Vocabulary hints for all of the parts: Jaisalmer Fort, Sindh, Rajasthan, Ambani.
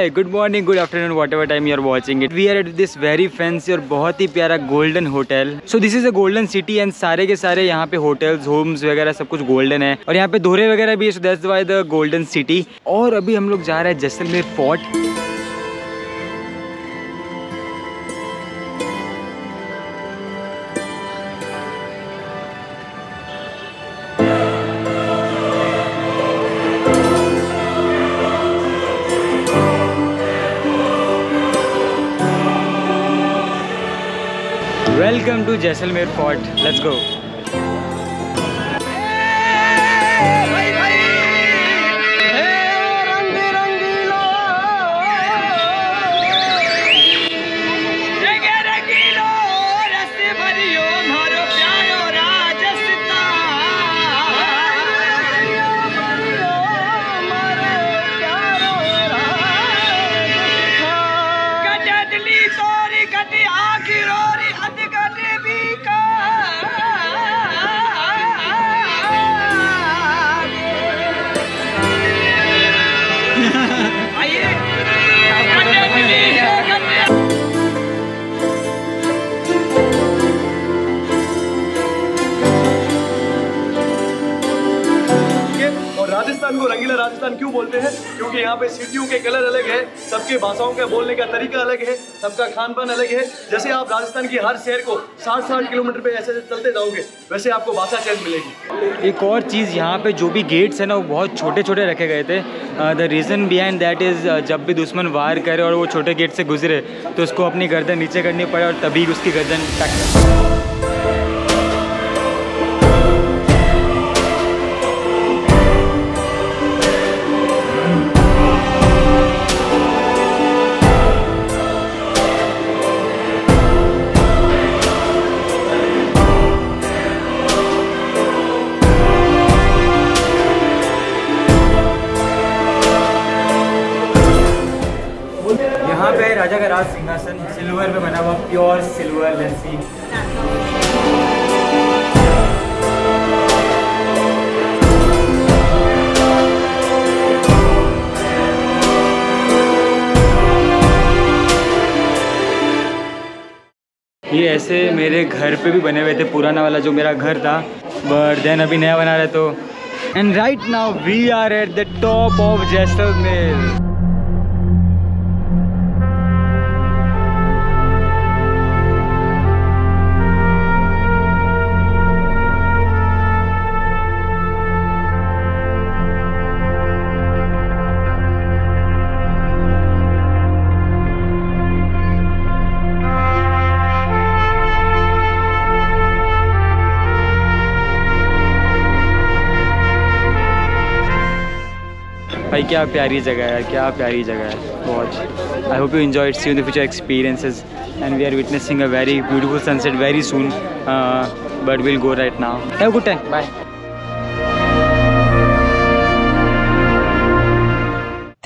Hi, good morning, good afternoon, whatever time you are watching it. We are at this very fancy और बहुत ही प्यारा golden hotel. So this is a golden city and सारे के सारे यहाँ पे होटल्स, होम्स वगैरह सब कुछ गोल्डन है और यहाँ पे दोहरे वगैरह भी। So that's why the golden city. और अभी हम लोग जा रहे हैं Jaisalmer fort. Welcome to Jaisalmer Fort. Let's go. Rajasthan को रंगीला राजस्थान क्यों बोलते हैं? क्योंकि यहाँ पे सिटियों के कलर अलग है, सबके भाषाओं का बोलने का तरीका अलग है, सबका खान पान अलग है। जैसे आप राजस्थान की हर शहर को 60-60 किलोमीटर पे ऐसे चलते जाओगे वैसे आपको भाषा चेंज मिलेगी। एक और चीज़, यहाँ पे जो भी गेट्स है ना वो बहुत छोटे छोटे रखे गए थे। The reason behind that is जब भी दुश्मन वार करे और वो छोटे गेट से गुजरे तो उसको अपनी गर्दन नीचे करनी पड़े और तभी उसकी गर्दन टक। राजा का राज सिंहासन सिल्वर में बना हुआ, प्योर सिल्वर लस्सी। ये ऐसे मेरे घर पे भी बने हुए थे, पुराना वाला जो मेरा घर था, बट देन अभी नया बना रहे तो। And right now we are at the top of Jaisalmer. भाई क्या प्यारी जगह है, क्या प्यारी जगह है, बहुत। I hope you enjoy it, see in the future experiences. And we are witnessing a very beautiful sunset very soon, but will go right now. Have a good time, bye.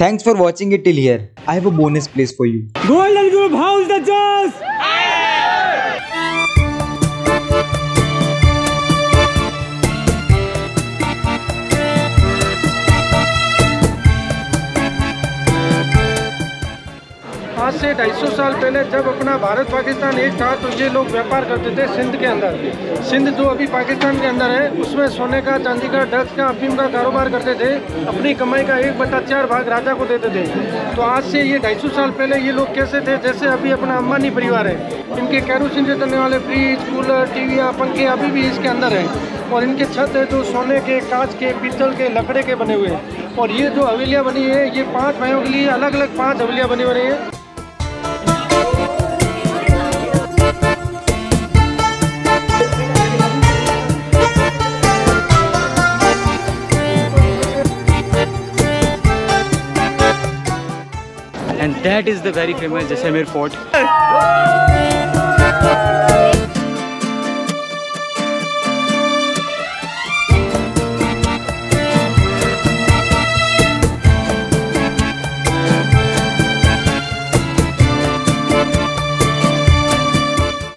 Thanks for watching it till here. I have a bonus place for you. Golden group house the jaws. आज से 250 साल पहले जब अपना भारत पाकिस्तान एक था तो ये लोग व्यापार करते थे सिंध के अंदर। सिंध जो अभी पाकिस्तान के अंदर है उसमें सोने का, चांदी का, ड्रग्स का, अफीम का कारोबार करते थे। अपनी कमाई का 1/4 भाग राजा को देते थे। तो आज से ये 250 साल पहले ये लोग कैसे थे, जैसे अभी अपना अंबानी परिवार है। इनके कैरोसिन से चलने वाले फ्रिज, कूलर, टीवियाँ, पंखे अभी भी इसके अंदर हैं। और इनके छत है जो सोने के, कांच के, पीतल के, लकड़े के बने हुए हैं। और ये जो हवेलियाँ बनी है ये 5 भाइयों के लिए अलग अलग 5 हवेलियाँ बनी हुई है। And that is the very famous Jaisalmer Fort.